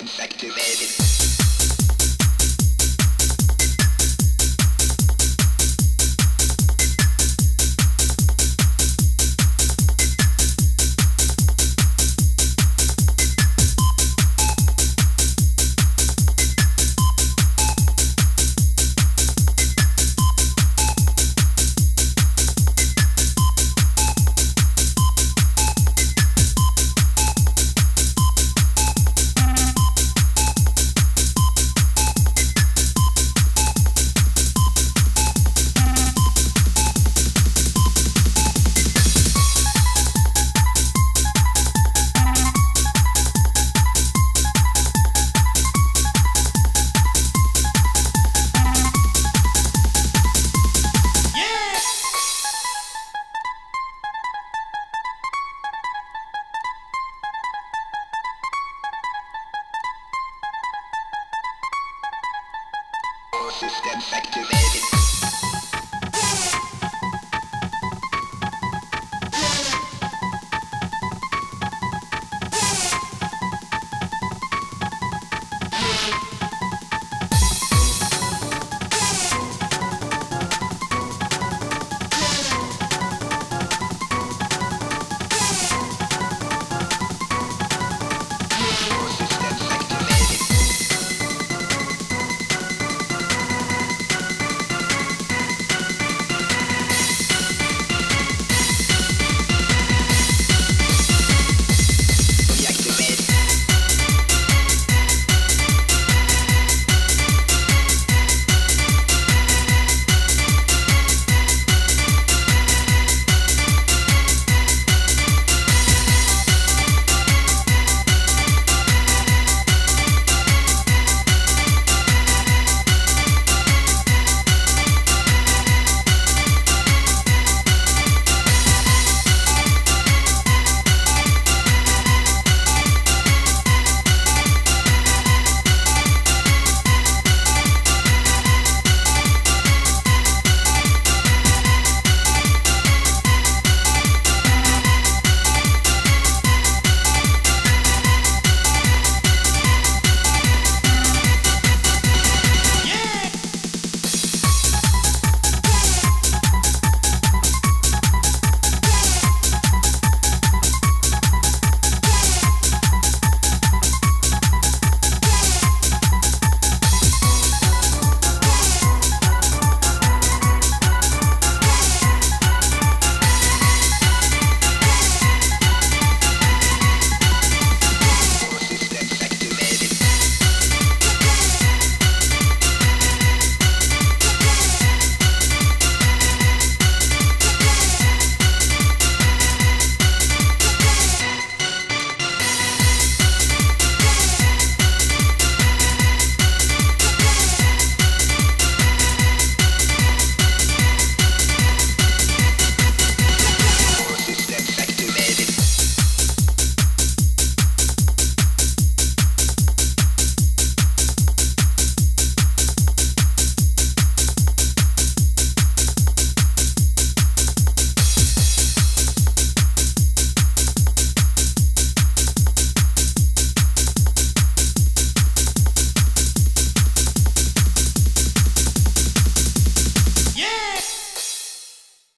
them back to bed. System activated.